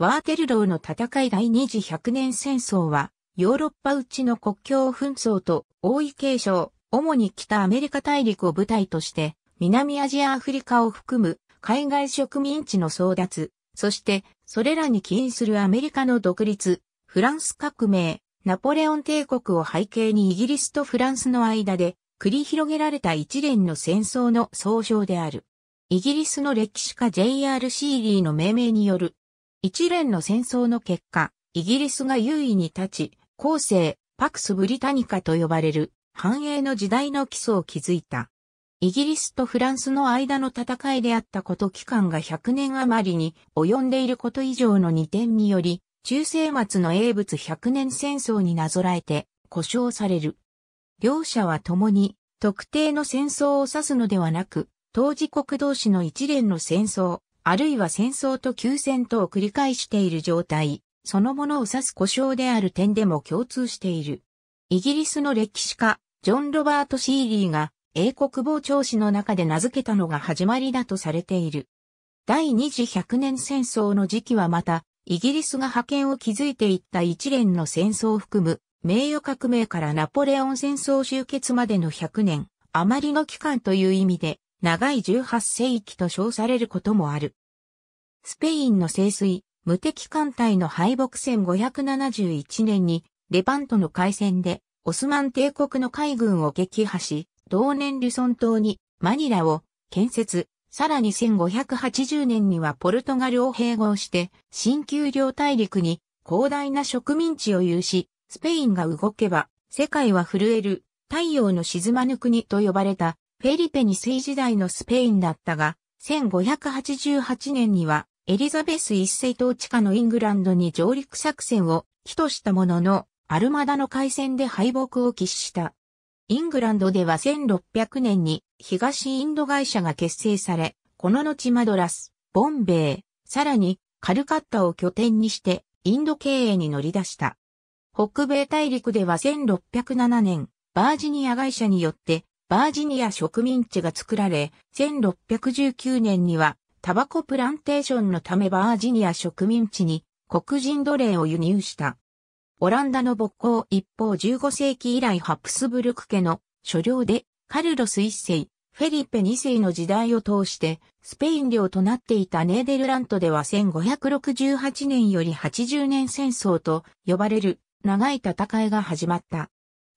ワーテルローの戦い第二次百年戦争は、ヨーロッパ内の国境紛争と王位継承、主に北アメリカ大陸を舞台として、南アジアアフリカを含む海外植民地の争奪、そしてそれらに起因するアメリカの独立、フランス革命、ナポレオン帝国を背景にイギリスとフランスの間で繰り広げられた一連の戦争の総称である。イギリスの歴史家 J.R. シーリーの命名による。一連の戦争の結果、イギリスが優位に立ち、後世、パクス・ブリタニカと呼ばれる繁栄の時代の基礎を築いた。イギリスとフランスの間の戦いであったこと期間が100年余りに及んでいること以上の2点により、中世末の英仏100年戦争になぞらえて、呼称される。両者は共に、特定の戦争を指すのではなく、当事国同士の一連の戦争、あるいは戦争と休戦とを繰り返している状態、そのものを指す呼称である点でも共通している。イギリスの歴史家、ジョン・ロバート・シーリーが、英国膨張史の中で名付けたのが始まりだとされている。第二次百年戦争の時期はまた、イギリスが覇権を築いていった一連の戦争を含む、名誉革命からナポレオン戦争終結までの100年、余りの期間という意味で、長い18世紀と称されることもある。スペインの征水、無敵艦隊の敗北1571年に、レバントの海戦で、オスマン帝国の海軍を撃破し、同年ルソン島にマニラを建設、さらに1580年にはポルトガルを併合して、新旧両大陸に広大な植民地を有し、スペインが動けば世界は震える太陽の沈まぬ国と呼ばれたフェリペ2世時代のスペインだったが、1588年にはエリザベス1世統治下のイングランドに上陸作戦を起としたものの、アルマダの海戦で敗北を喫した。イングランドでは1600年に東インド会社が結成され、この後マドラス、ボンベイ、さらにカルカッタを拠点にしてインド経営に乗り出した。北米大陸では1607年、バージニア会社によってバージニア植民地が作られ、1619年にはタバコプランテーションのためバージニア植民地に黒人奴隷を輸入した。オランダの勃興一方15世紀以来ハプスブルク家の所領でカルロス1世、フェリペ2世の時代を通してスペイン領となっていたネーデルラントでは1568年より80年戦争と呼ばれる長い戦いが始まった。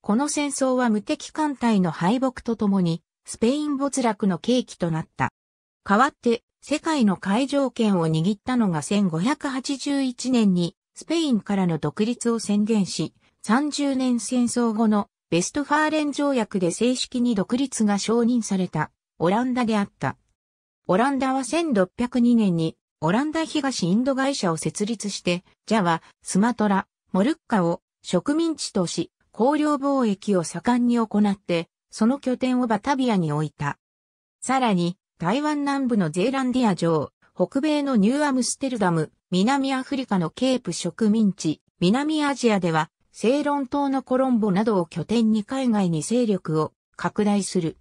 この戦争は無敵艦隊の敗北とともにスペイン没落の契機となった。代わって世界の海上権を握ったのが1581年にスペインからの独立を宣言し、30年戦争後のヴェストファーレン条約で正式に独立が承認されたオランダであった。オランダは1602年にオランダ東インド会社を設立して、ジャワ、スマトラ、モルッカを植民地とし、公領貿易を盛んに行って、その拠点をバタビアに置いた。さらに、台湾南部のゼーランディア上、北米のニューアムステルダム、南アフリカのケープ植民地、南アジアでは、セイロン島のコロンボなどを拠点に海外に勢力を拡大する。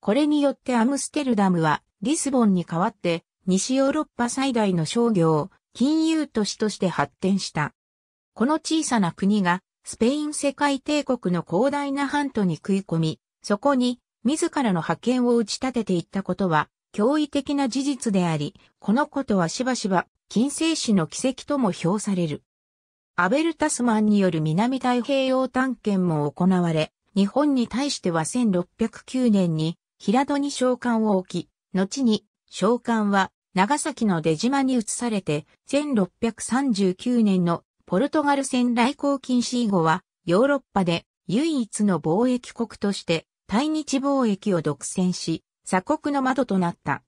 これによってアムステルダムはリスボンに代わって西ヨーロッパ最大の商業、金融都市として発展した。この小さな国がスペイン世界帝国の広大な版図に食い込み、そこに自らの覇権を打ち立てていったことは驚異的な事実であり、このことはしばしば近世史の奇跡とも評される。アベル・タスマンによる南太平洋探検も行われ、日本に対しては1609年に平戸に商館を置き、後に商館は長崎の出島に移されて、1639年のポルトガル船来航禁止以後はヨーロッパで唯一の貿易国として対日貿易を独占し、鎖国の窓となった。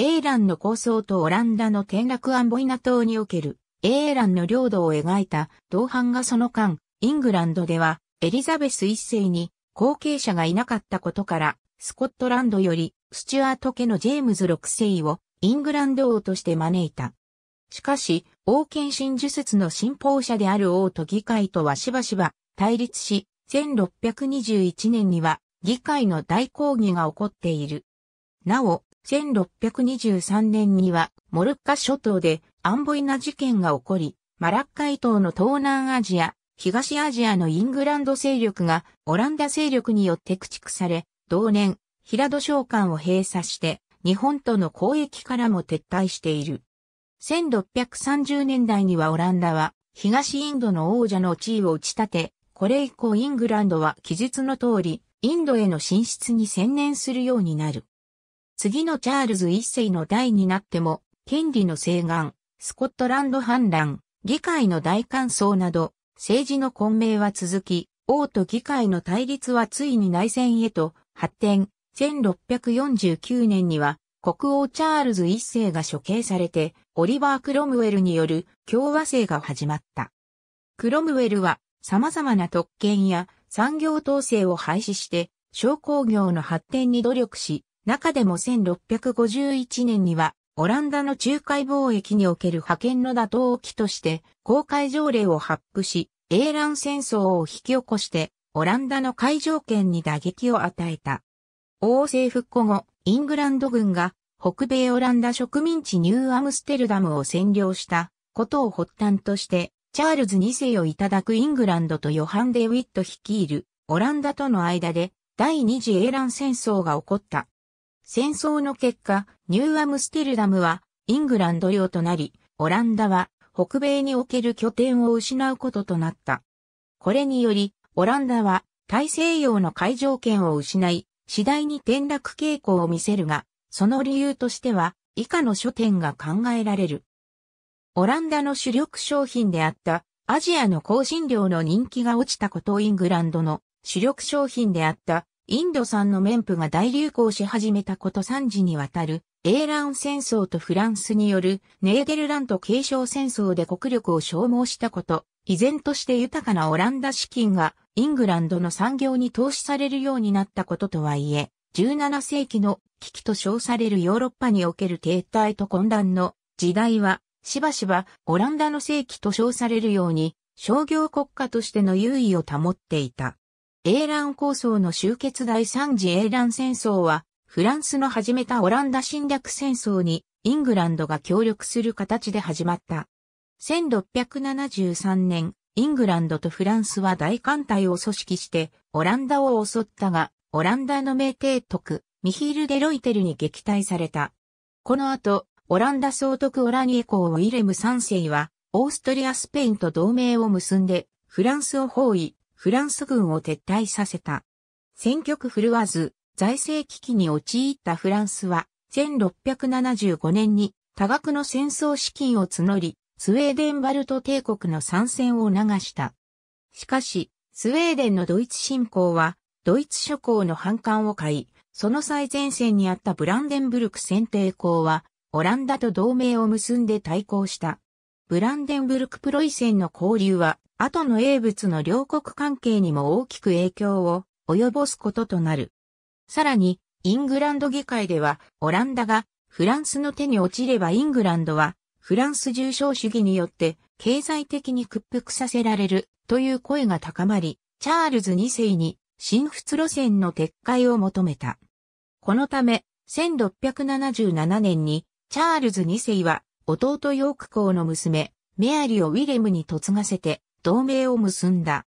英蘭の構想とオランダの転落アンボイナ島における英蘭の領土を描いた銅版がその間、イングランドではエリザベス一世に後継者がいなかったことから、スコットランドよりスチュアート家のジェームズ六世をイングランド王として招いた。しかし、王権真呪術の信奉者である王と議会とはしばしば対立し、1621年には議会の大抗議が起こっている。なお、1623年にはモルッカ諸島でアンボイナ事件が起こり、マラッカイ島の東南アジア、東アジアのイングランド勢力がオランダ勢力によって駆逐され、同年、平戸商館を閉鎖して、日本との交易からも撤退している。1630年代にはオランダは東インドの王者の地位を打ち立て、これ以降イングランドは記述の通り、インドへの進出に専念するようになる。次のチャールズ一世の代になっても、権利の請願、スコットランド反乱、議会の大乾燥など、政治の混迷は続き、王と議会の対立はついに内戦へと発展。1649年には国王チャールズ一世が処刑されて、オリバー・クロムウェルによる共和制が始まった。クロムウェルは様々な特権や産業統制を廃止して商工業の発展に努力し、中でも1651年にはオランダの仲介貿易における覇権の打倒を期として航海条例を発布し、英蘭戦争を引き起こしてオランダの海上権に打撃を与えた。王政復古後、イングランド軍が北米オランダ植民地ニューアムステルダムを占領したことを発端として、チャールズ2世をいただくイングランドとヨハン・デ・ウィット率いるオランダとの間で第二次英蘭戦争が起こった。戦争の結果、ニューアムステルダムはイングランド領となり、オランダは北米における拠点を失うこととなった。これにより、オランダは大西洋の海上権を失い、次第に転落傾向を見せるが、その理由としては、以下の諸点が考えられる。オランダの主力商品であった、アジアの香辛料の人気が落ちたことをイングランドの主力商品であった、インド産の綿布が大流行し始めたこと3次にわたる、英蘭戦争とフランスによるネーデルラント継承戦争で国力を消耗したこと、依然として豊かなオランダ資金がイングランドの産業に投資されるようになったこととはいえ、17世紀の危機と称されるヨーロッパにおける停滞と混乱の時代は、しばしばオランダの世紀と称されるように、商業国家としての優位を保っていた。英蘭構想の終結第3次英蘭戦争は、フランスの始めたオランダ侵略戦争に、イングランドが協力する形で始まった。1673年、イングランドとフランスは大艦隊を組織して、オランダを襲ったが、オランダの名提督、ミヒール・デロイテルに撃退された。この後、オランダ総督オラニエ公ウィレム3世は、オーストリア・スペインと同盟を結んで、フランスを包囲、フランス軍を撤退させた。戦局振るわず、財政危機に陥ったフランスは、1675年に多額の戦争資金を募り、スウェーデン・バルト帝国の参戦を流した。しかし、スウェーデンのドイツ侵攻は、ドイツ諸侯の反感を買い、その最前線にあったブランデンブルク選帝公は、オランダと同盟を結んで対抗した。ブランデンブルク・プロイセンの交流は、後の英仏の両国関係にも大きく影響を及ぼすこととなる。さらに、イングランド議会では、オランダがフランスの手に落ちればイングランドは、フランス重商主義によって経済的に屈服させられるという声が高まり、チャールズ2世に親仏路線の撤回を求めた。このため、1677年にチャールズ2世は弟ヨーク公の娘、メアリーをウィレムに嫁がせて同盟を結んだ。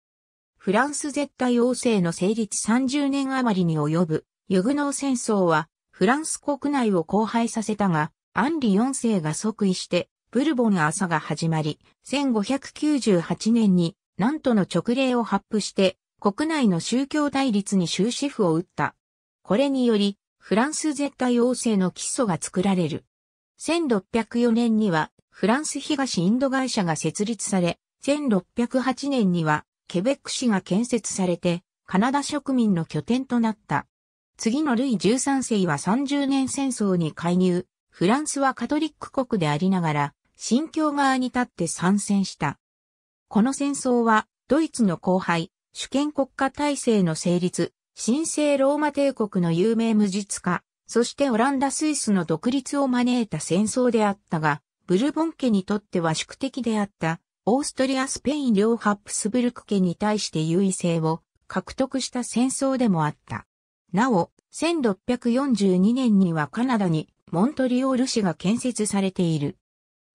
フランス絶対王政の成立30年余りに及ぶユグノー戦争はフランス国内を荒廃させたが、アンリ4世が即位して、ブルボン朝が始まり、1598年に、ナントの勅令を発布して、国内の宗教対立に終止符を打った。これにより、フランス絶対王政の基礎が作られる。1604年には、フランス東インド会社が設立され、1608年には、ケベック市が建設されて、カナダ植民の拠点となった。次のルイ13世は30年戦争に介入。フランスはカトリック国でありながら、新教側に立って参戦した。この戦争は、ドイツの荒廃、主権国家体制の成立、神聖ローマ帝国の有名無実化、そしてオランダ・スイスの独立を招いた戦争であったが、ブルボン家にとっては宿敵であった、オーストリア・スペイン領ハプスブルク家に対して優位性を獲得した戦争でもあった。なお、1642年にはカナダに、モントリオール市が建設されている。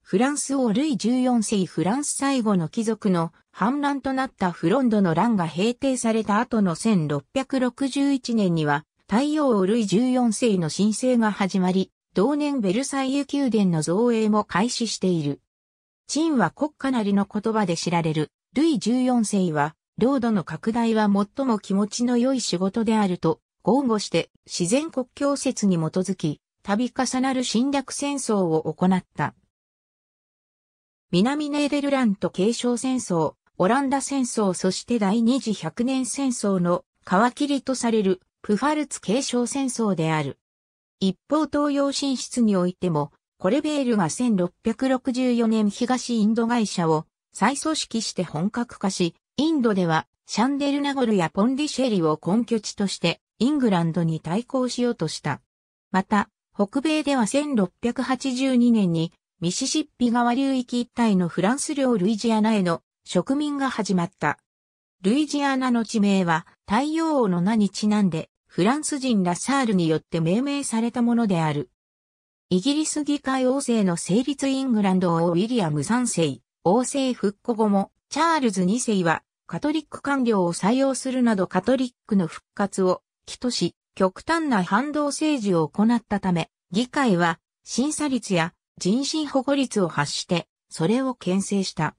フランス王ルイ14世フランス最後の貴族の反乱となったフロンドの乱が平定された後の1661年には大王ルイ14世の新政が始まり、同年ベルサイユ宮殿の造営も開始している。チンは国家なりの言葉で知られるルイ14世は、領土の拡大は最も気持ちの良い仕事であると豪語して自然国境説に基づき、度重なる侵略戦争を行った。南ネーデルラント継承戦争、オランダ戦争そして第二次百年戦争の皮切りとされるプファルツ継承戦争である。一方東洋進出においても、コレベールが1664年東インド会社を再組織して本格化し、インドではシャンデルナゴルやポンディシェリを根拠地としてイングランドに対抗しようとした。また、北米では1682年にミシシッピ川流域一帯のフランス領ルイジアナへの植民が始まった。ルイジアナの地名は大王の名にちなんでフランス人ラサールによって命名されたものである。イギリス議会王政の成立イングランド王ウィリアム3世、王政復古後もチャールズ2世はカトリック官僚を採用するなどカトリックの復活を企図し極端な反動政治を行ったため、議会は審査率や人身保護率を発して、それを牽制した。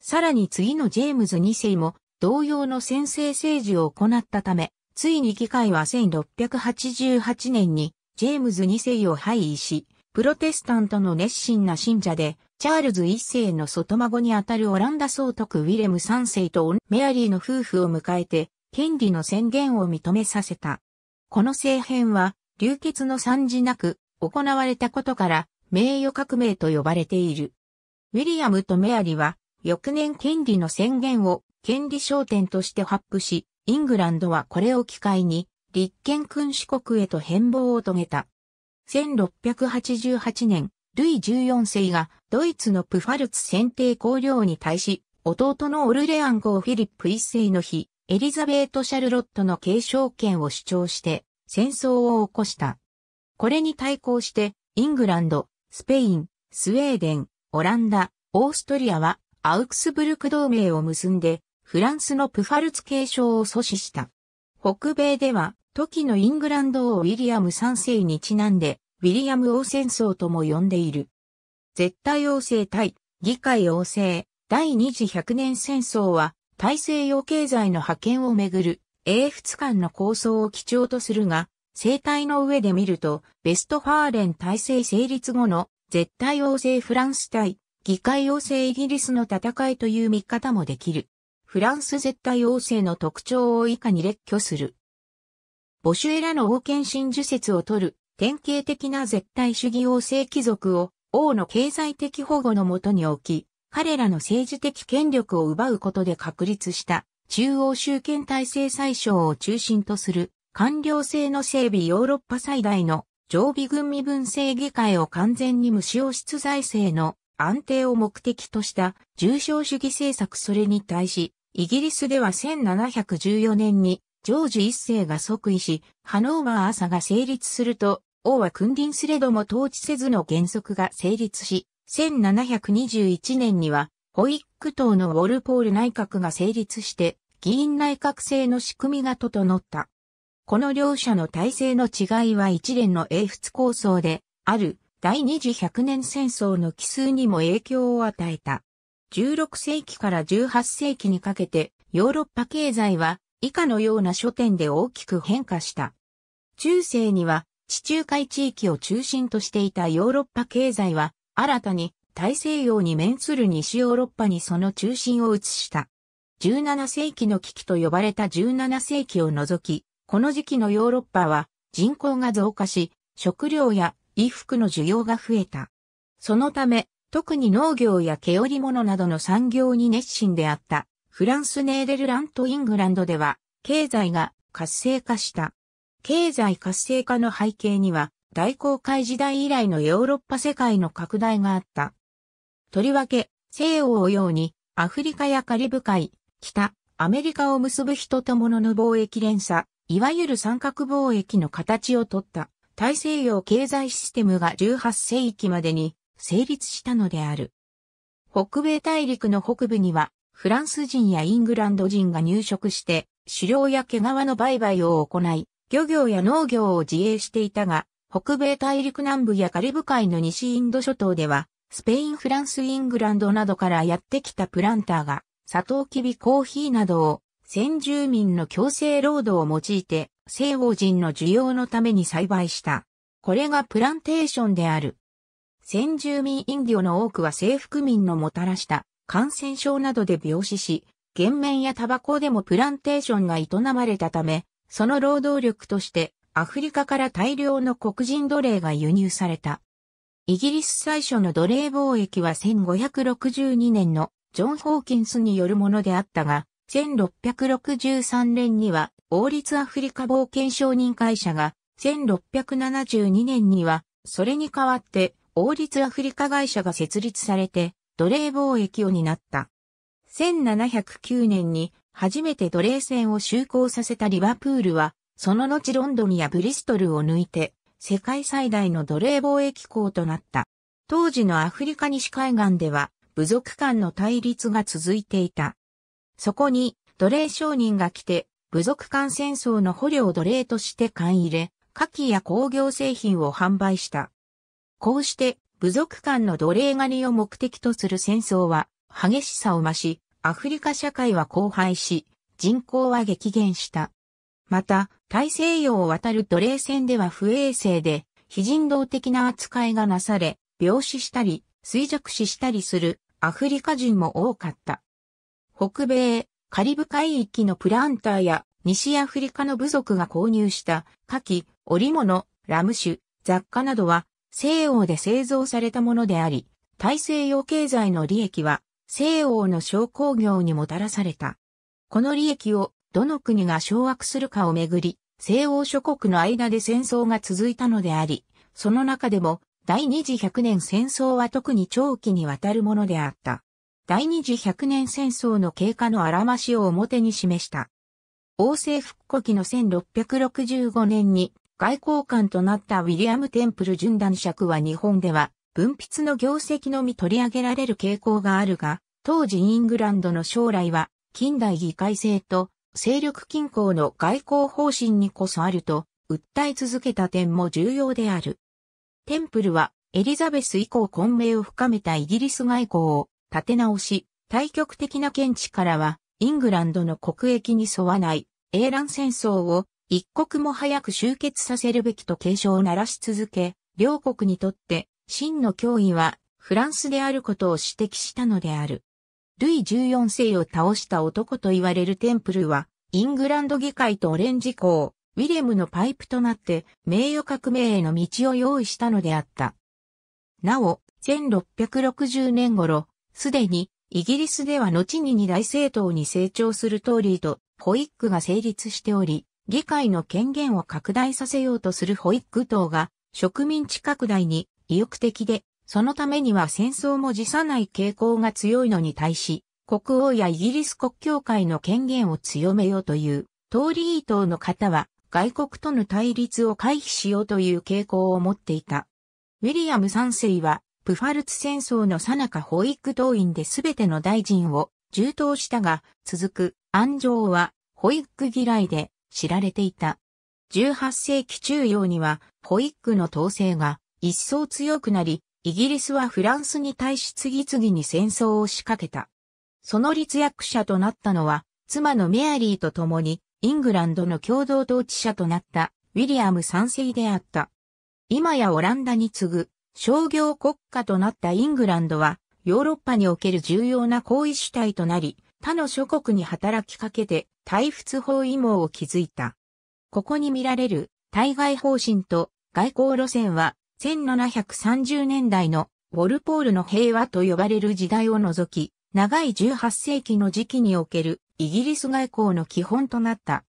さらに次のジェームズ2世も同様の専制政治を行ったため、ついに議会は1688年にジェームズ2世を廃位し、プロテスタントの熱心な信者で、チャールズ1世の外孫にあたるオランダ総督ウィレム3世とメアリーの夫婦を迎えて、権利の宣言を認めさせた。この政変は、流血の惨事なく行われたことから、名誉革命と呼ばれている。ウィリアムとメアリは、翌年権利の宣言を権利章典として発布し、イングランドはこれを機会に、立憲君主国へと変貌を遂げた。1688年、ルイ14世がドイツのプファルツ選定公領に対し、弟のオルレアン公フィリップ1世の妃、エリザベート・シャルロットの継承権を主張して、戦争を起こした。これに対抗して、イングランド、スペイン、スウェーデン、オランダ、オーストリアは、アウクスブルク同盟を結んで、フランスのプファルツ継承を阻止した。北米では、時のイングランド王ウィリアム3世にちなんで、ウィリアム王戦争とも呼んでいる。絶対王政対議会王政、第二次百年戦争は、大西洋経済の覇権をめぐる、英仏間の抗争を基調とするが、生態の上で見ると、ベストファーレン体制成立後の絶対王政フランス対議会王政イギリスの戦いという見方もできる。フランス絶対王政の特徴を以下に列挙する。ボシュエラの王権真珠説を取る典型的な絶対主義王政貴族を王の経済的保護のもとに置き、彼らの政治的権力を奪うことで確立した中央集権体制最小を中心とする官僚制の整備ヨーロッパ最大の常備軍身分制議会を完全に無視王室財政の安定を目的とした重商主義政策それに対しイギリスでは1714年にジョージ一世が即位しハノーバー朝が成立すると王は君臨すれども統治せずの原則が成立し1721年には、ホイック党のウォルポール内閣が成立して、議院内閣制の仕組みが整った。この両者の体制の違いは一連の英仏構想で、ある第二次百年戦争の帰趨にも影響を与えた。16世紀から18世紀にかけて、ヨーロッパ経済は以下のような諸点で大きく変化した。中世には、地中海地域を中心としていたヨーロッパ経済は、新たに大西洋に面する西ヨーロッパにその中心を移した。17世紀の危機と呼ばれた17世紀を除き、この時期のヨーロッパは人口が増加し、食料や衣服の需要が増えた。そのため、特に農業や毛織物などの産業に熱心であった、フランスネーデルラントイングランドでは、経済が活性化した。経済活性化の背景には、大航海時代以来のヨーロッパ世界の拡大があった。とりわけ、西欧洋にアフリカやカリブ海、北アメリカを結ぶ人と物の貿易連鎖、いわゆる三角貿易の形をとった大西洋経済システムが18世紀までに成立したのである。北米大陸の北部には、フランス人やイングランド人が入植して、狩猟や毛皮の売買を行い、漁業や農業を自営していたが、北米大陸南部やカリブ海の西インド諸島では、スペイン、フランス、イングランドなどからやってきたプランターが、サトウキビ、コーヒーなどを、先住民の強制労働を用いて、西欧人の需要のために栽培した。これがプランテーションである。先住民インディオの多くは征服民のもたらした感染症などで病死し、減免やタバコでもプランテーションが営まれたため、その労働力としてアフリカから大量の黒人奴隷が輸入された。イギリス最初の奴隷貿易は1562年のジョン・ホーキンスによるものであったが、1663年には王立アフリカ冒険商人会社が、1672年にはそれに代わって王立アフリカ会社が設立されて奴隷貿易を担った。1709年に初めて奴隷船を就航させたリバプールは、その後ロンドンやブリストルを抜いて、世界最大の奴隷貿易港となった。当時のアフリカ西海岸では、部族間の対立が続いていた。そこに奴隷商人が来て、部族間戦争の捕虜を奴隷として買い入れ、下記や工業製品を販売した。こうして、部族間の奴隷狩りを目的とする戦争は、激しさを増し、アフリカ社会は荒廃し、人口は激減した。また、大西洋を渡る奴隷船では不衛生で、非人道的な扱いがなされ、病死したり、衰弱死したりするアフリカ人も多かった。北米、カリブ海域のプランターや、西アフリカの部族が購入した、花器、織物、ラム酒、雑貨などは、西欧で製造されたものであり、大西洋経済の利益は、西欧の商工業にもたらされた。この利益を、どの国が掌握するかをめぐり、西欧諸国の間で戦争が続いたのであり、その中でも、第二次百年戦争は特に長期にわたるものであった。第二次百年戦争の経過のあらましを表に示した。王政復古期の1665年に外交官となったウィリアム・テンプル準男爵は日本では文筆の業績のみ取り上げられる傾向があるが、当時イングランドの将来は近代議会制と勢力均衡の外交方針にこそあると訴え続けた点も重要である。テンプルはエリザベス以降混迷を深めたイギリス外交を立て直し、大局的な見地からは、イングランドの国益に沿わない、英蘭戦争を一刻も早く終結させるべきと警鐘を鳴らし続け、両国にとって真の脅威はフランスであることを指摘したのである。ルイ14世を倒した男と言われるテンプルは、イングランド議会とオレンジ公、ウィレムのパイプとなって名誉革命への道を用意したのであった。なお、1660年頃、すでに、イギリスでは後に二大政党に成長するトーリーとホイックが成立しており、議会の権限を拡大させようとするホイック党が植民地拡大に意欲的で、そのためには戦争も辞さない傾向が強いのに対し、国王やイギリス国教会の権限を強めようという、トーリー党の方は外国との対立を回避しようという傾向を持っていた。ウィリアム3世は、プファルツ戦争の最中ホイック党員で全ての大臣を充当したが、続く安城はホイック嫌いで知られていた。18世紀中葉にはホイックの統制が一層強くなり、イギリスはフランスに対し次々に戦争を仕掛けた。その立役者となったのは、妻のメアリーと共にイングランドの共同統治者となったウィリアム3世であった。今やオランダに次ぐ商業国家となったイングランドは、ヨーロッパにおける重要な行為主体となり、他の諸国に働きかけて、対仏包囲網を築いた。ここに見られる、対外方針と外交路線は、1730年代のウォルポールの平和と呼ばれる時代を除き、長い18世紀の時期におけるイギリス外交の基本となった。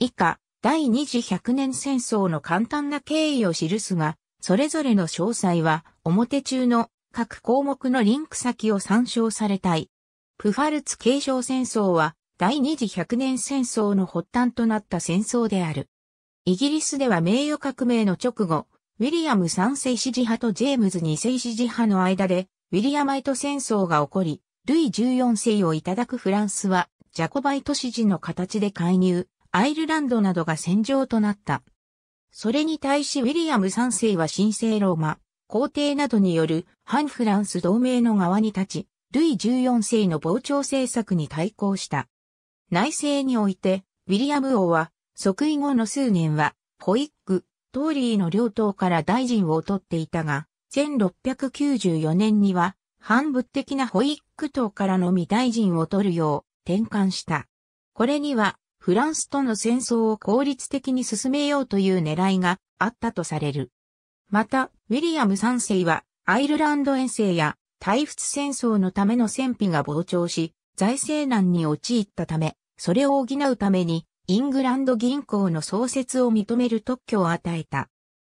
以下、第二次百年戦争の簡単な経緯を記すが、それぞれの詳細は、表中の各項目のリンク先を参照されたい。プファルツ継承戦争は、第二次百年戦争の発端となった戦争である。イギリスでは名誉革命の直後、ウィリアム3世支持派とジェームズ2世支持派の間で、ウィリアマイト戦争が起こり、ルイ14世をいただくフランスは、ジャコバイト支持の形で介入、アイルランドなどが戦場となった。それに対しウィリアム3世は神聖ローマ、皇帝などによる反フランス同盟の側に立ち、ルイ14世の膨張政策に対抗した。内政において、ウィリアム王は、即位後の数年は、ポイッグ、トーリーの領党から大臣を取っていたが、1694年には、反仏的なホイッグ党からのみ大臣を取るよう転換した。これには、フランスとの戦争を効率的に進めようという狙いがあったとされる。また、ウィリアム3世は、アイルランド遠征や、対仏戦争のための戦費が膨張し、財政難に陥ったため、それを補うために、イングランド銀行の創設を認める特許を与えた。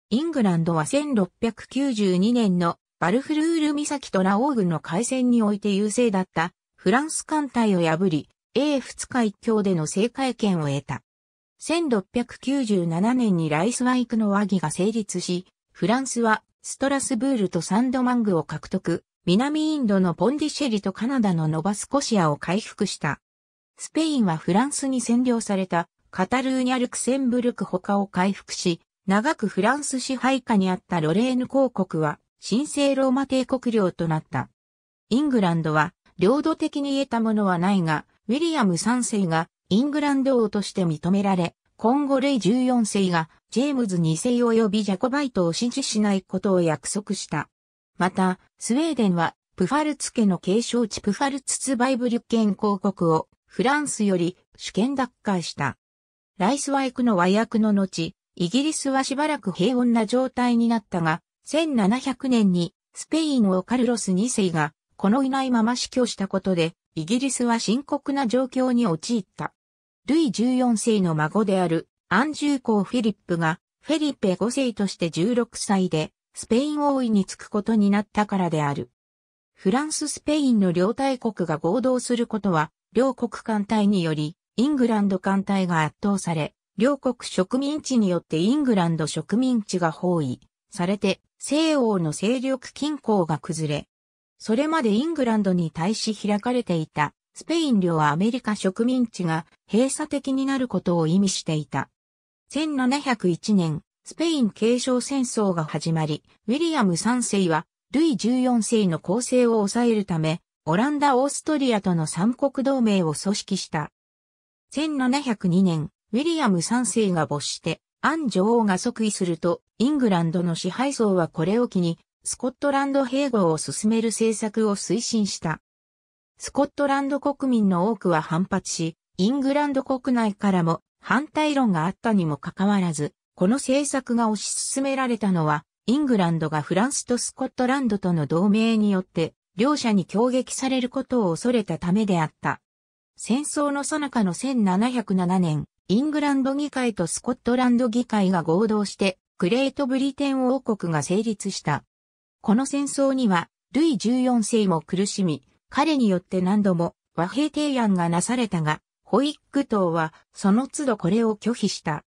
イングランドは1692年のバルフルール岬とラオー郡の海戦において優勢だったフランス艦隊を破り、英仏海峡での制海権を得た。1697年にライスワイクの和議が成立し、フランスはストラスブールとサンドマングを獲得、南インドのポンディシェリとカナダのノバスコシアを回復した。スペインはフランスに占領されたカタルーニャ・ルクセンブルク他を回復し、長くフランス支配下にあったロレーヌ公国は神聖ローマ帝国領となった。イングランドは領土的に得たものはないが、ウィリアム3世がイングランド王として認められ、今後ルイ14世がジェームズ2世及びジャコバイトを支持しないことを約束した。また、スウェーデンはプファルツ家の継承地プファルツツバイブリュッケン公国をフランスより主権奪回した。ライスワイクの和約の後、イギリスはしばらく平穏な状態になったが、1700年にスペイン王カルロス2世がこのいないまま死去したことで、イギリスは深刻な状況に陥った。ルイ14世の孫であるアンジュ公フィリップがフェリペ5世として16歳でスペイン王位に就くことになったからである。フランス・スペインの両大国が合同することは、両国艦隊により、イングランド艦隊が圧倒され、両国植民地によってイングランド植民地が包囲されて、西欧の勢力均衡が崩れ、それまでイングランドに対し開かれていた、スペイン領アメリカ植民地が閉鎖的になることを意味していた。1701年、スペイン継承戦争が始まり、ウィリアム3世は、ルイ14世の攻勢を抑えるため、オランダ・オーストリアとの三国同盟を組織した。1702年、ウィリアム3世が没して、アン女王が即位すると、イングランドの支配層はこれを機に、スコットランド併合を進める政策を推進した。スコットランド国民の多くは反発し、イングランド国内からも反対論があったにもかかわらず、この政策が推し進められたのは、イングランドがフランスとスコットランドとの同盟によって、両者に攻撃されることを恐れたためであった。戦争の最中の1707年、イングランド議会とスコットランド議会が合同して、グレートブリテン王国が成立した。この戦争には、ルイ14世も苦しみ、彼によって何度も和平提案がなされたが、ホイッグ党はその都度これを拒否した。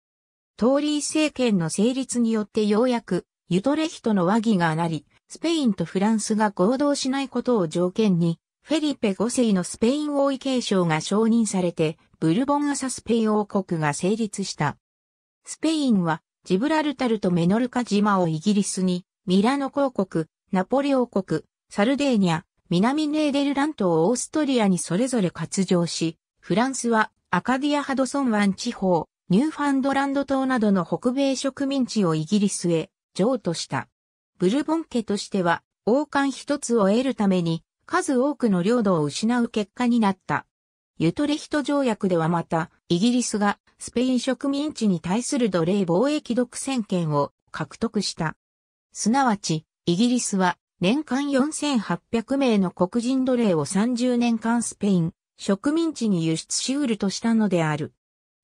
トーリー政権の成立によってようやく、ユトレヒトの和議がなり、スペインとフランスが合同しないことを条件に、フェリペ5世のスペイン王位継承が承認されて、ブルボン朝スペイン王国が成立した。スペインは、ジブラルタルとメノルカ島をイギリスに、ミラノ公国、ナポリ王国、サルデーニャ、南ネーデルラントをオーストリアにそれぞれ割譲し、フランスは、アカディアハドソン湾地方、ニューファンドランド島などの北米植民地をイギリスへ、譲渡した。ブルボン家としては、王冠一つを得るために、数多くの領土を失う結果になった。ユトレヒト条約ではまた、イギリスがスペイン植民地に対する奴隷貿易独占権を獲得した。すなわち、イギリスは年間4800名の黒人奴隷を30年間スペイン植民地に輸出し得るとしたのである。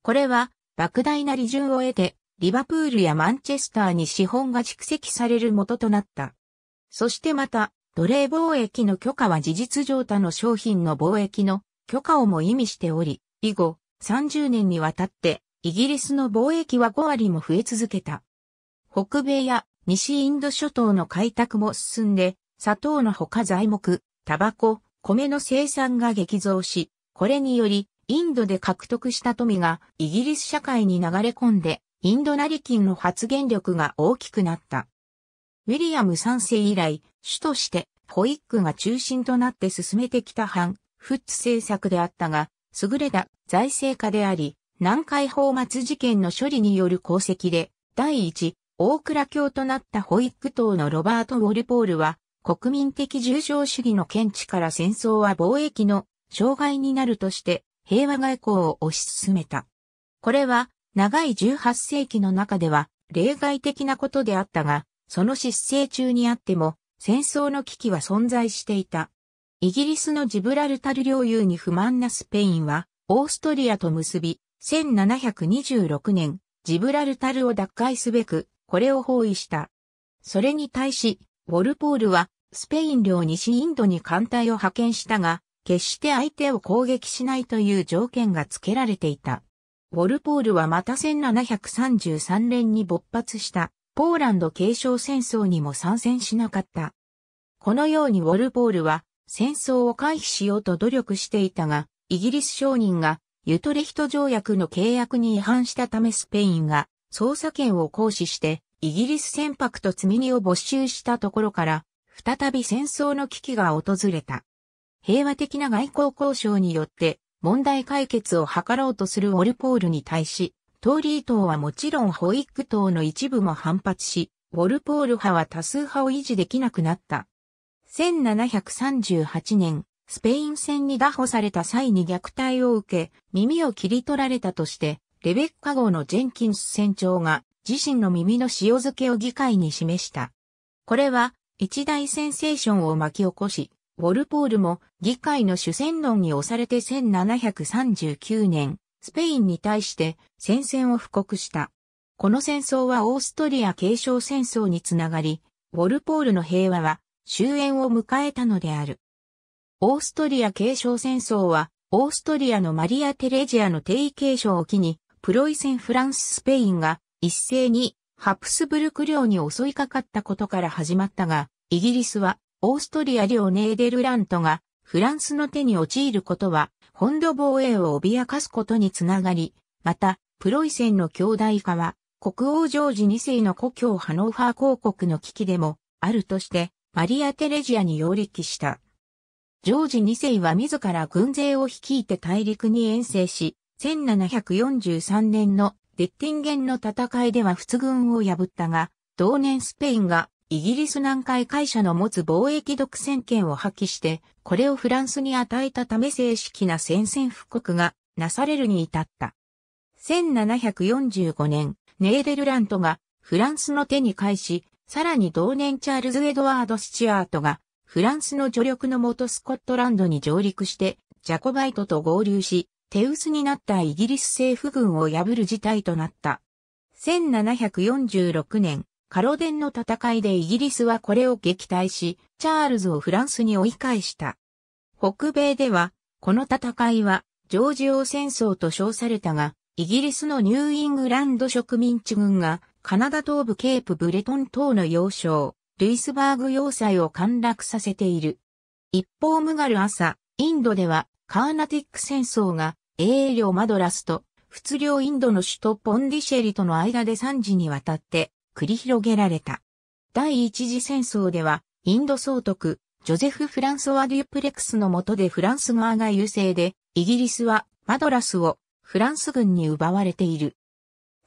これは、莫大な利潤を得て、リバプールやマンチェスターに資本が蓄積される元となった。そしてまた、奴隷貿易の許可は事実上他の商品の貿易の許可をも意味しており、以後、30年にわたって、イギリスの貿易は5割も増え続けた。北米や西インド諸島の開拓も進んで、砂糖のほか材木、タバコ、米の生産が激増し、これにより、インドで獲得した富がイギリス社会に流れ込んで、インド成金の発言力が大きくなった。ウィリアム3世以来、主としてホイックが中心となって進めてきた反フッツ政策であったが、優れた財政家であり、南海泡沫事件の処理による功績で、第一、大蔵卿となったホイック党のロバート・ウォルポールは、国民的重商主義の見地から戦争は貿易の障害になるとして、平和外交を推し進めた。これは、長い18世紀の中では例外的なことであったが、その失政中にあっても戦争の危機は存在していた。イギリスのジブラルタル領有に不満なスペインはオーストリアと結び、1726年ジブラルタルを奪回すべくこれを包囲した。それに対し、ウォルポールはスペイン領西インドに艦隊を派遣したが、決して相手を攻撃しないという条件が付けられていた。ウォルポールはまた1733年に勃発したポーランド継承戦争にも参戦しなかった。このようにウォルポールは戦争を回避しようと努力していたが、イギリス商人がユトレヒト条約の契約に違反したためスペインが捜査権を行使してイギリス船舶と積み荷を没収したところから再び戦争の危機が訪れた。平和的な外交交渉によって問題解決を図ろうとするウォルポールに対し、トーリー党はもちろんホイック党の一部も反発し、ウォルポール派は多数派を維持できなくなった。1738年、スペイン戦に拿捕された際に虐待を受け、耳を切り取られたとして、レベッカ号のジェンキンス船長が自身の耳の塩漬けを議会に示した。これは一大センセーションを巻き起こし、ウォルポールも議会の主戦論に押されて1739年、スペインに対して宣戦を布告した。この戦争はオーストリア継承戦争につながり、ウォルポールの平和は終焉を迎えたのである。オーストリア継承戦争は、オーストリアのマリア・テレジアの帝位継承を機に、プロイセン・フランス・スペインが一斉にハプスブルク領に襲いかかったことから始まったが、イギリスは、オーストリア領ネーデルラントがフランスの手に陥ることは本土防衛を脅かすことにつながり、また、プロイセンの兄弟化は国王ジョージ2世の故郷ハノーファー公国の危機でもあるとしてマリア・テレジアに擁立した。ジョージ2世は自ら軍勢を率いて大陸に遠征し、1743年のデッティンゲンの戦いでは仏軍を破ったが、同年スペインがイギリス南海会社の持つ貿易独占権を破棄して、これをフランスに与えたため正式な宣戦布告がなされるに至った。1745年、ネーデルラントがフランスの手に返し、さらに同年チャールズ・エドワード・スチュアートがフランスの助力のもとスコットランドに上陸して、ジャコバイトと合流し、手薄になったイギリス政府軍を破る事態となった。1746年、カロデンの戦いでイギリスはこれを撃退し、チャールズをフランスに追い返した。北米では、この戦いは、ジョージ王戦争と称されたが、イギリスのニューイングランド植民地軍が、カナダ東部ケープブレトン島の要衝、ルイスバーグ要塞を陥落させている。一方ムガル朝、インドでは、カーナティック戦争が、英領マドラスと、仏領インドの首都ポンディシェリとの間で3次にわたって、繰り広げられた。第一次戦争では、インド総督、ジョゼフ・フランソワ・デュプレクスの下でフランス側が優勢で、イギリスはマドラスをフランス軍に奪われている。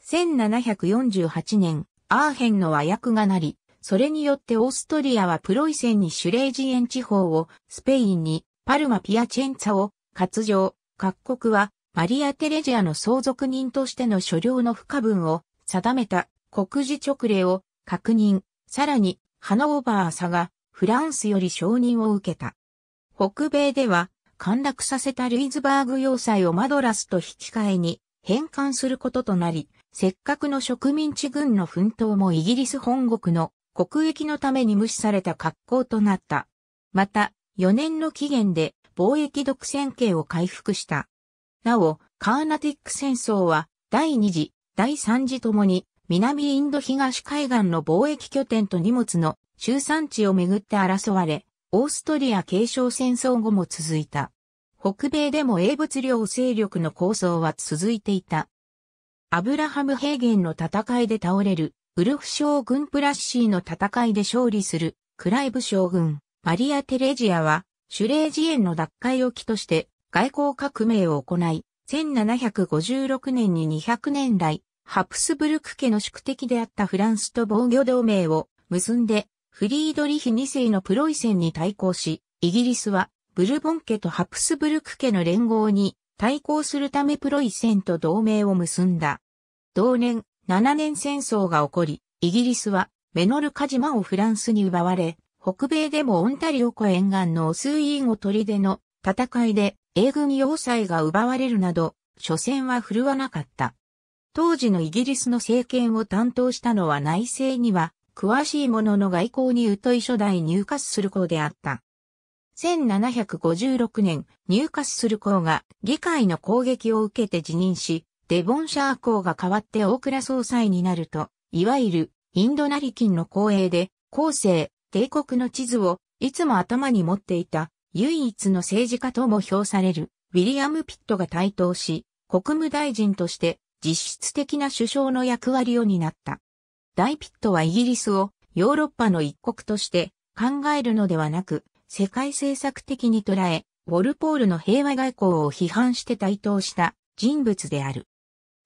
1748年、アーヘンの和約がなり、それによってオーストリアはプロイセンにシュレージエン地方を、スペインにパルマ・ピアチェンツァを、割譲、各国はマリア・テレジアの相続人としての所領の付加分を定めた。国事勅令を確認、さらにハノーバー朝がフランスより承認を受けた。北米では陥落させたルイズバーグ要塞をマドラスと引き換えに返還することとなり、せっかくの植民地軍の奮闘もイギリス本国の国益のために無視された格好となった。また、4年の期限で貿易独占権を回復した。なお、カーナティック戦争は第2次、第3次ともに南インド東海岸の貿易拠点と荷物の集散地をめぐって争われ、オーストリア継承戦争後も続いた。北米でも英仏領勢力の抗争は続いていた。アブラハム平原の戦いで倒れる、ウルフ将軍プラッシーの戦いで勝利する、クライブ将軍、マリア・テレジアは、シュレージエンの奪回を機として、外交革命を行い、1756年に200年来、ハプスブルク家の宿敵であったフランスと防御同盟を結んで、フリードリヒ2世のプロイセンに対抗し、イギリスはブルボン家とハプスブルク家の連合に対抗するためプロイセンと同盟を結んだ。同年、7年戦争が起こり、イギリスはメノルカ島をフランスに奪われ、北米でもオンタリオ湖沿岸のオスイーゴ砦の戦いで英軍要塞が奪われるなど、所詮は振るわなかった。当時のイギリスの政権を担当したのは内政には、詳しいものの外交に疎い初代ニューカッスル公であった。1756年、ニューカッスル公が議会の攻撃を受けて辞任し、デボンシャー公が代わって大蔵総裁になると、いわゆるインド成金の公営で、後世、帝国の地図をいつも頭に持っていた唯一の政治家とも評されるウィリアム・ピットが台頭し、国務大臣として実質的な首相の役割を担った。大ピットはイギリスをヨーロッパの一国として考えるのではなく、世界政策的に捉え、ウォルポールの平和外交を批判して台頭した人物である。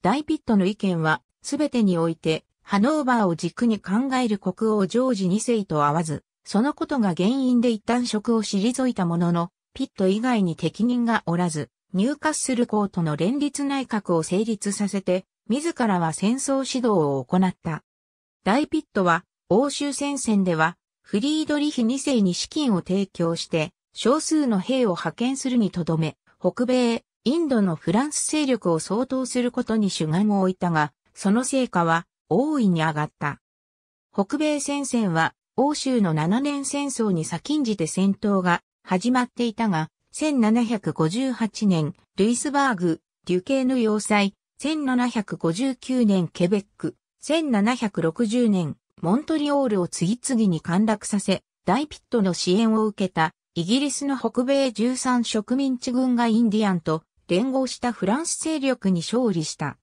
大ピットの意見は、すべてにおいて、ハノーバーを軸に考える国王ジョージ2世と合わず、そのことが原因で一旦職を退いたものの、ピット以外に適任がおらず、ニューカッスル公との連立内閣を成立させて、自らは戦争指導を行った。大ピットは、欧州戦線では、フリードリヒ2世に資金を提供して、少数の兵を派遣するにとどめ、北米、インドのフランス勢力を掃討することに主眼を置いたが、その成果は大いに上がった。北米戦線は、欧州の7年戦争に先んじて戦闘が始まっていたが、1758年、ルイスバーグ、デュケーヌ要塞、1759年、ケベック、1760年、モントリオールを次々に陥落させ、大ピットの支援を受けた、イギリスの北米13植民地軍がインディアンと連合したフランス勢力に勝利した。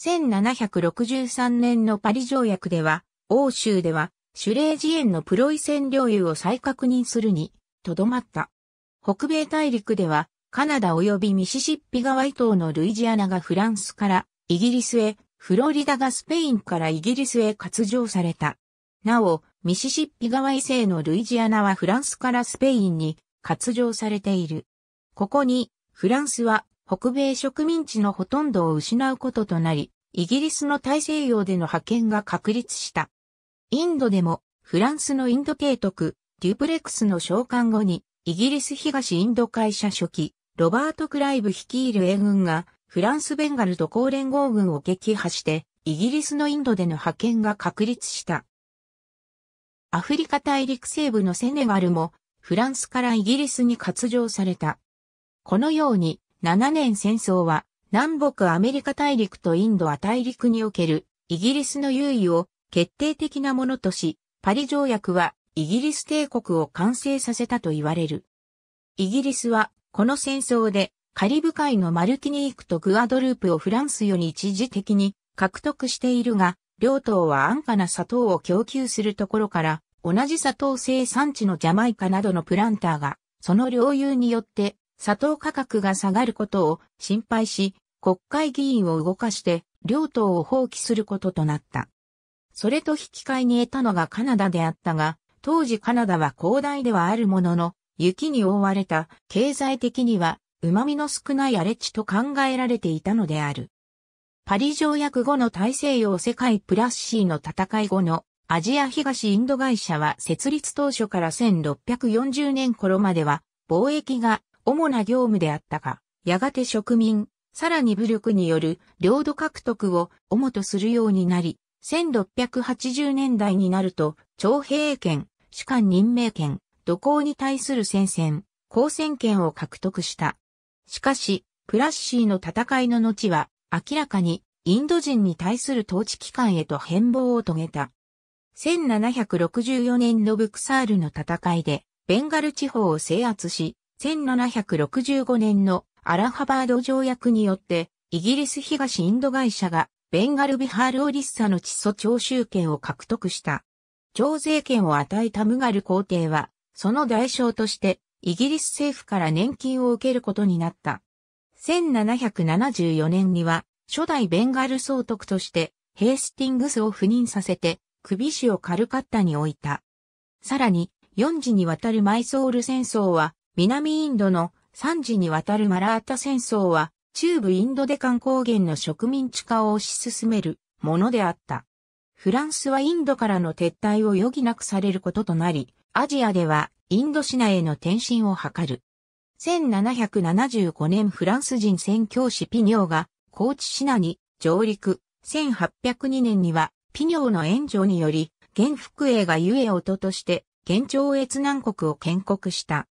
1763年のパリ条約では、欧州では、シュレージエンのプロイセン領有を再確認するに、とどまった。北米大陸では、カナダ及びミシシッピ川以東のルイジアナがフランスからイギリスへ、フロリダがスペインからイギリスへ割譲された。なお、ミシシッピ川以西のルイジアナはフランスからスペインに割譲されている。ここに、フランスは北米植民地のほとんどを失うこととなり、イギリスの大西洋での覇権が確立した。インドでも、フランスのインド提督、デュプレクスの召喚後に、イギリス東インド会社書記、ロバート・クライブ率いる英軍が、フランスベンガルとコー連合軍を撃破して、イギリスのインドでの覇権が確立した。アフリカ大陸西部のセネガルも、フランスからイギリスに割譲された。このように、7年戦争は、南北アメリカ大陸とインド亜大陸における、イギリスの優位を決定的なものとし、パリ条約は、イギリス帝国を完成させたと言われる。イギリスは、この戦争で、カリブ海のマルティニークとグアドループをフランスより一時的に獲得しているが、両島は安価な砂糖を供給するところから、同じ砂糖生産地のジャマイカなどのプランターが、その領有によって砂糖価格が下がることを心配し、国会議員を動かして、両島を放棄することとなった。それと引き換えに得たのがカナダであったが、当時カナダは広大ではあるものの、雪に覆われた経済的には、旨味の少ない荒れ地と考えられていたのである。パリ条約後の大西洋世界プラッシーの戦い後のアジア東インド会社は設立当初から1640年頃までは貿易が主な業務であったが、やがて植民、さらに武力による領土獲得を主とするようになり、1680年代になると徴兵権、主管任命権、土耕に対する戦線、交戦権を獲得した。しかし、プラッシーの戦いの後は、明らかにインド人に対する統治機関へと変貌を遂げた。1764年のブクサールの戦いで、ベンガル地方を制圧し、1765年のアラハバード条約によって、イギリス東インド会社が、ベンガルビハールオリッサの地租徴収権を獲得した。徴税権を与えたムガル皇帝は、その代償として、イギリス政府から年金を受けることになった。1774年には、初代ベンガル総督として、ヘースティングスを赴任させて、首首をカルカッタに置いた。さらに、4次にわたるマイソール戦争は、南インドの3次にわたるマラータ戦争は、中部インドデカン高原の植民地化を推し進めるものであった。フランスはインドからの撤退を余儀なくされることとなり、アジアではインドシナへの転身を図る。1775年フランス人宣教師ピニョーが高知シナに上陸、1802年にはピニョーの援助により、元福英がユエオトとして、元朝越南国を建国した。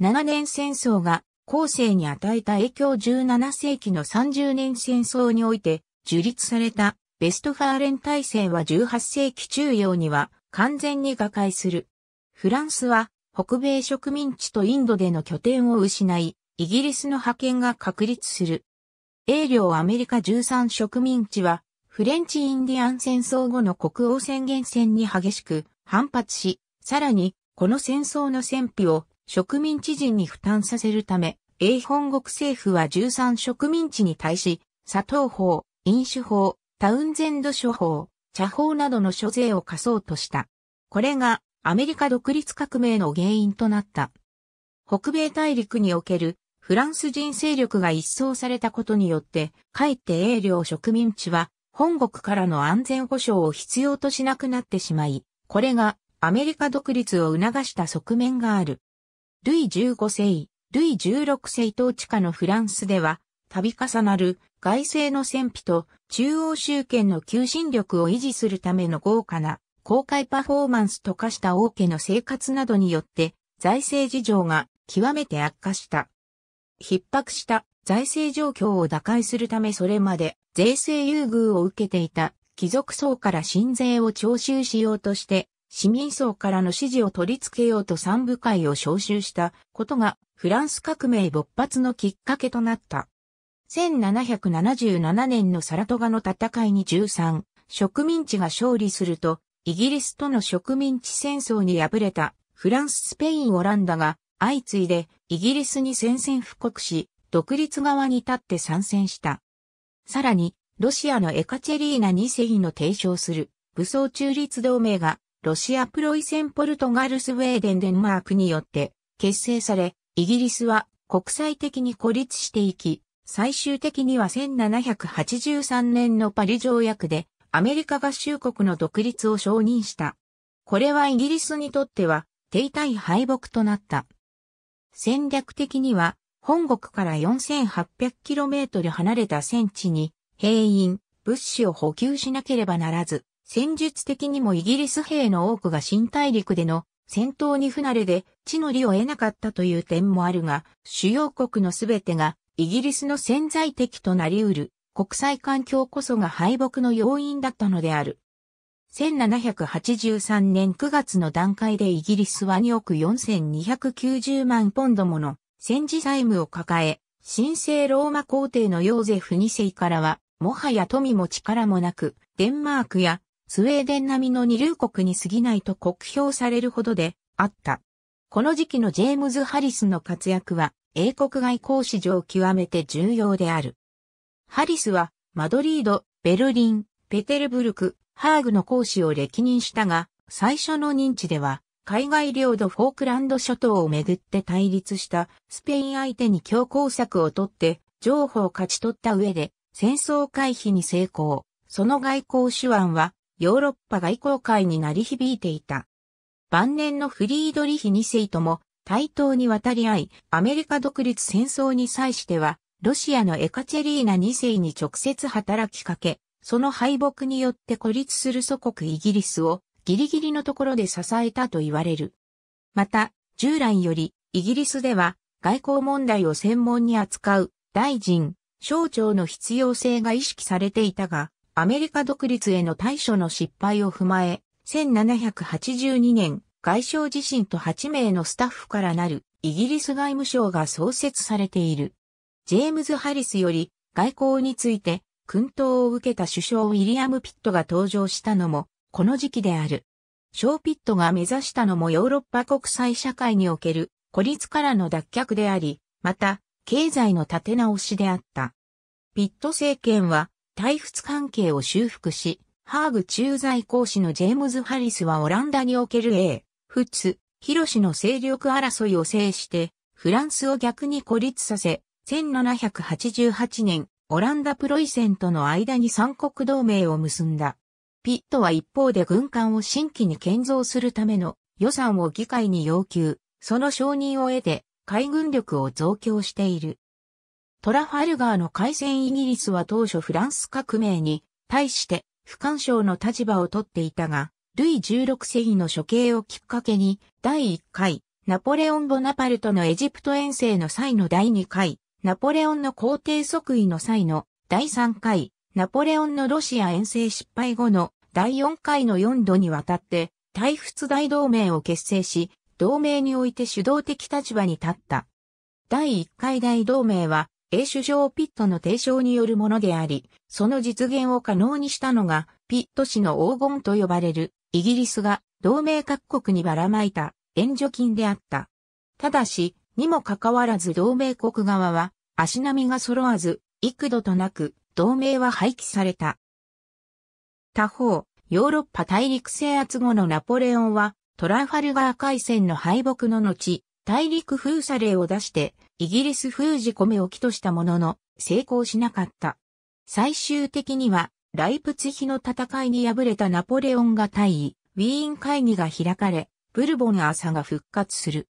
7年戦争が後世に与えた影響17世紀の30年戦争において樹立されたベストファーレン体制は18世紀中葉には完全に瓦解する。フランスは北米植民地とインドでの拠点を失い、イギリスの覇権が確立する。英領アメリカ13植民地はフレンチ・インディアン戦争後の国王宣言戦に激しく反発し、さらに、この戦争の戦費を植民地人に負担させるため、英本国政府は13植民地に対し、砂糖法、飲酒法、タウンゼンド諸法、茶法などの諸税を課そうとした。これがアメリカ独立革命の原因となった。北米大陸におけるフランス人勢力が一掃されたことによって、かえって英領植民地は本国からの安全保障を必要としなくなってしまい、これがアメリカ独立を促した側面がある。ルイ15世、ルイ16世統治下のフランスでは、度重なる外政の戦費と中央集権の求心力を維持するための豪華な公開パフォーマンスと化した王家の生活などによって財政事情が極めて悪化した。逼迫した財政状況を打開するためそれまで税制優遇を受けていた貴族層から新税を徴収しようとして、市民層からの支持を取り付けようと三部会を召集したことがフランス革命勃発のきっかけとなった。1777年のサラトガの戦いに13植民地が勝利するとイギリスとの植民地戦争に敗れたフランス、スペイン、オランダが相次いでイギリスに宣戦布告し独立側に立って参戦した。さらにロシアのエカチェリーナ2世の提唱する武装中立同盟がロシア、プロイセン、ポルトガル、スウェーデン、デンマークによって結成され、イギリスは国際的に孤立していき、最終的には1783年のパリ条約でアメリカ合衆国の独立を承認した。これはイギリスにとっては手痛い敗北となった。戦略的には本国から 4800km 離れた戦地に兵員、物資を補給しなければならず、戦術的にもイギリス兵の多くが新大陸での戦闘に不慣れで地の利を得なかったという点もあるが、主要国のすべてがイギリスの潜在敵となり得る国際環境こそが敗北の要因だったのである。1783年9月の段階でイギリスは2億4290万ポンドもの戦時債務を抱え、神聖ローマ皇帝のヨーゼフ2世からは、もはや富も力もなく、デンマークやスウェーデン並みの二流国に過ぎないと酷評されるほどであった。この時期のジェームズ・ハリスの活躍は英国外交史上極めて重要である。ハリスはマドリード、ベルリン、ペテルブルク、ハーグの公使を歴任したが、最初の任地では海外領土フォークランド諸島をめぐって対立したスペイン相手に強硬策をとって譲歩を勝ち取った上で戦争回避に成功。その外交手腕はヨーロッパ外交界に鳴り響いていた。晩年のフリードリヒ2世とも対等に渡り合い、アメリカ独立戦争に際しては、ロシアのエカチェリーナ2世に直接働きかけ、その敗北によって孤立する祖国イギリスをギリギリのところで支えたと言われる。また、従来よりイギリスでは外交問題を専門に扱う大臣、省庁の必要性が意識されていたが、アメリカ独立への対処の失敗を踏まえ、1782年、外相自身と8名のスタッフからなるイギリス外務省が創設されている。ジェームズ・ハリスより外交について薫陶を受けた首相ウィリアム・ピットが登場したのもこの時期である。ショー・ピットが目指したのもヨーロッパ国際社会における孤立からの脱却であり、また経済の立て直しであった。ピット政権は対仏関係を修復し、ハーグ駐在公使のジェームズ・ハリスはオランダにおける英、仏、広の勢力争いを制して、フランスを逆に孤立させ、1788年、オランダ・プロイセンとの間に三国同盟を結んだ。ピットは一方で軍艦を新規に建造するための予算を議会に要求、その承認を得て海軍力を増強している。トラファルガーの海戦イギリスは当初フランス革命に対して不干渉の立場をとっていたが、ルイ16世の処刑をきっかけに、第1回、ナポレオン・ボナパルトのエジプト遠征の際の第2回、ナポレオンの皇帝即位の際の第3回、ナポレオンのロシア遠征失敗後の第4回の4度にわたって、対仏大同盟を結成し、同盟において主導的立場に立った。第1回大同盟は、英首相ピットの提唱によるものであり、その実現を可能にしたのが、ピット氏の黄金と呼ばれる、イギリスが同盟各国にばらまいた援助金であった。ただし、にもかかわらず同盟国側は足並みが揃わず幾度となく同盟は廃棄された。他方、ヨーロッパ大陸制圧後のナポレオンはトラファルガー海戦の敗北の後、大陸封鎖令を出してイギリス封じ込めを企図したものの成功しなかった。最終的にはライプツヒの戦いに敗れたナポレオンが退位、ウィーン会議が開かれ、ブルボン朝が復活する。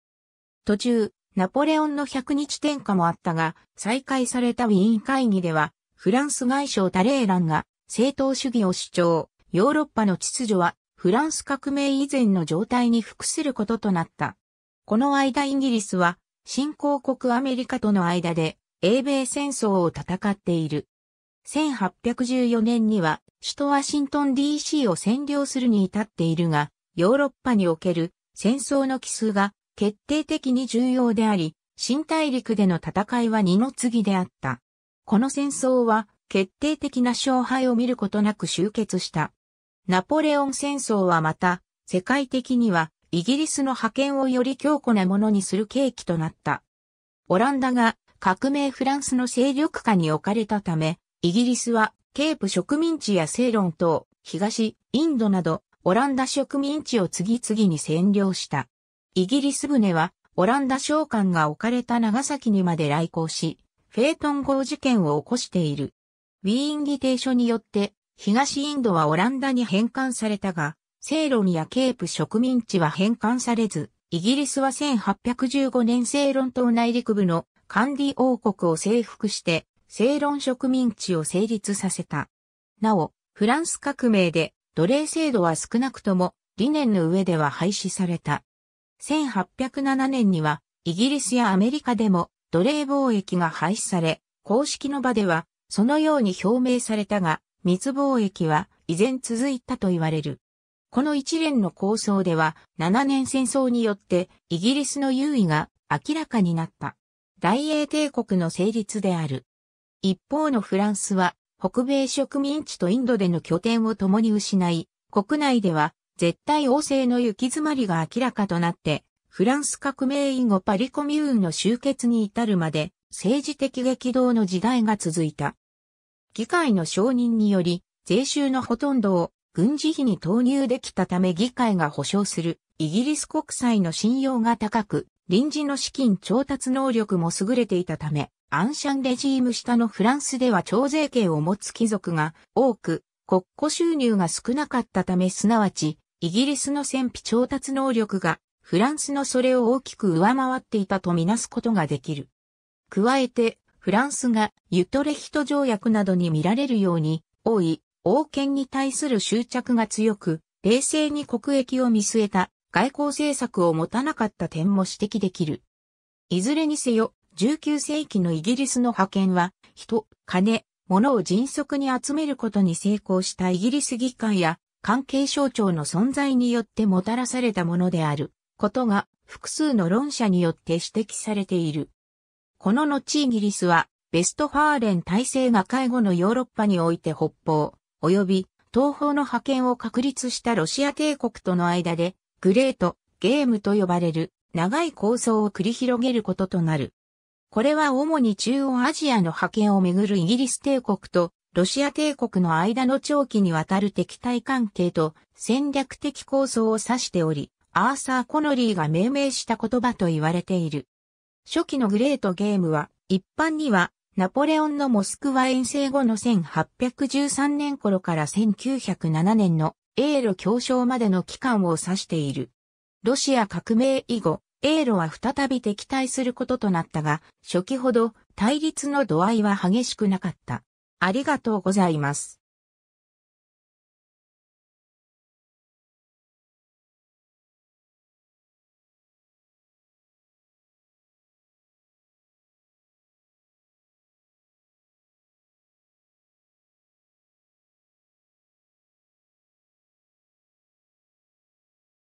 途中、ナポレオンの100日転下もあったが、再開されたウィーン会議では、フランス外相タレーランが正当主義を主張、ヨーロッパの秩序はフランス革命以前の状態に服することとなった。この間イギリスは、新興国アメリカとの間で、英米戦争を戦っている。1814年には首都ワシントン DC を占領するに至っているが、ヨーロッパにおける戦争の帰趨が決定的に重要であり、新大陸での戦いは二の次であった。この戦争は決定的な勝敗を見ることなく終結した。ナポレオン戦争はまた、世界的にはイギリスの覇権をより強固なものにする契機となった。オランダが革命フランスの勢力下に置かれたため、イギリスは、ケープ植民地やセーロン等、東、インドなど、オランダ植民地を次々に占領した。イギリス船は、オランダ商館が置かれた長崎にまで来航し、フェートン号事件を起こしている。ウィーン議定書によって、東インドはオランダに返還されたが、セーロンやケープ植民地は返還されず、イギリスは1815年セーロン島内陸部のカンディ王国を征服して、セーロン植民地を成立させた。なお、フランス革命で奴隷制度は少なくとも理念の上では廃止された。1807年にはイギリスやアメリカでも奴隷貿易が廃止され、公式の場ではそのように表明されたが、密貿易は依然続いたと言われる。この一連の構想では7年戦争によってイギリスの優位が明らかになった。大英帝国の成立である。一方のフランスは北米植民地とインドでの拠点を共に失い、国内では絶対王政の行き詰まりが明らかとなって、フランス革命以後パリコミューンの終結に至るまで政治的激動の時代が続いた。議会の承認により税収のほとんどを軍事費に投入できたため議会が保障するイギリス国債の信用が高く、臨時の資金調達能力も優れていたため、アンシャンレジーム下のフランスでは徴税権を持つ貴族が多く、国庫収入が少なかったためすなわち、イギリスの戦費調達能力がフランスのそれを大きく上回っていたとみなすことができる。加えて、フランスがユトレヒト条約などに見られるように、王権に対する執着が強く、冷静に国益を見据えた外交政策を持たなかった点も指摘できる。いずれにせよ、19世紀のイギリスの覇権は、人、金、物を迅速に集めることに成功したイギリス議会や関係省庁の存在によってもたらされたものであることが複数の論者によって指摘されている。この後イギリスはベストファーレン体制が介護のヨーロッパにおいて北方及び東方の覇権を確立したロシア帝国との間でグレートゲームと呼ばれる長い抗争を繰り広げることとなる。これは主に中央アジアの覇権をめぐるイギリス帝国とロシア帝国の間の長期にわたる敵対関係と戦略的抗争を指しており、アーサー・コノリーが命名した言葉と言われている。初期のグレートゲームは一般にはナポレオンのモスクワ遠征後の1813年頃から1907年の英露協商までの期間を指している。ロシア革命以後、英露は再び敵対することとなったが、初期ほど対立の度合いは激しくなかった。ありがとうございます。